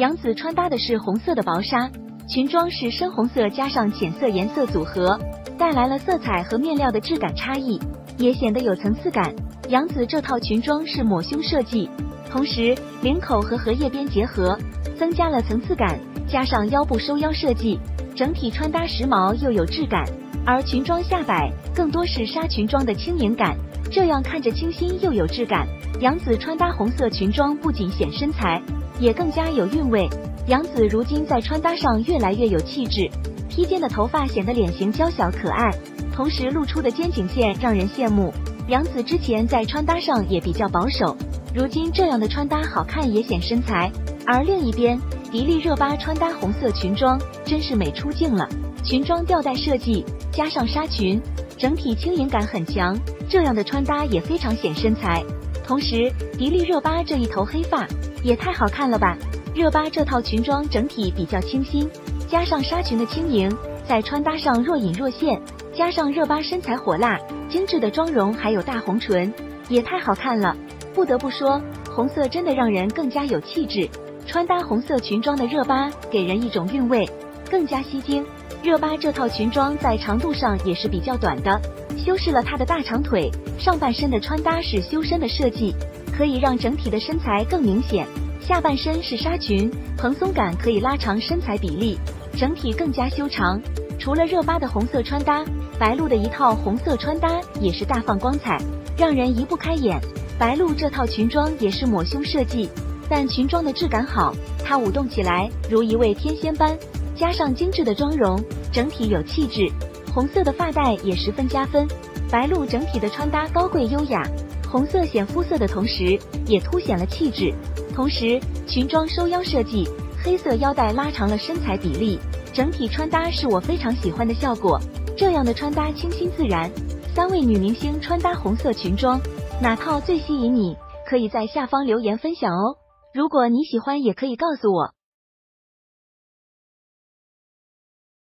杨紫穿搭的是红色的薄纱，裙装是深红色加上浅色颜色组合，带来了色彩和面料的质感差异，也显得有层次感。杨紫这套裙装是抹胸设计，同时领口和荷叶边结合，增加了层次感，加上腰部收腰设计，整体穿搭时髦又有质感。而裙装下摆更多是纱裙装的轻盈感，这样看着清新又有质感。杨紫穿搭红色裙装不仅显身材，也更加有韵味。杨紫如今在穿搭上越来越有气质，披肩的头发显得脸型娇小可爱，同时露出的肩颈线让人羡慕。杨紫之前在穿搭上也比较保守，如今这样的穿搭好看也显身材。而另一边，迪丽热巴穿搭红色裙装真是美出镜了，裙装吊带设计加上纱裙，整体轻盈感很强，这样的穿搭也非常显身材。同时，迪丽热巴这一头黑发也太好看了吧！热巴这套裙装整体比较清新，加上纱裙的轻盈，在穿搭上若隐若现。加上热巴身材火辣，精致的妆容还有大红唇，也太好看了。不得不说，红色真的让人更加有气质。穿搭红色裙装的热巴给人一种韵味，更加吸睛。热巴这套裙装在长度上也是比较短的，修饰了她的大长腿，上半身的穿搭是修身的设计，可以让整体的身材更明显；下半身是纱裙，蓬松感可以拉长身材比例，整体更加修长。除了热巴的红色穿搭，白鹿的一套红色穿搭也是大放光彩，让人移不开眼。白鹿这套裙装也是抹胸设计，但裙装的质感好，它舞动起来如一位天仙般，加上精致的妆容，整体有气质。红色的发带也十分加分，白鹿整体的穿搭高贵优雅，红色显肤色的同时也凸显了气质。同时，裙装收腰设计，黑色腰带拉长了身材比例，整体穿搭是我非常喜欢的效果。这样的穿搭清新自然。三位女明星穿搭红色裙装，哪套最吸引你？可以在下方留言分享哦。如果你喜欢，也可以告诉我。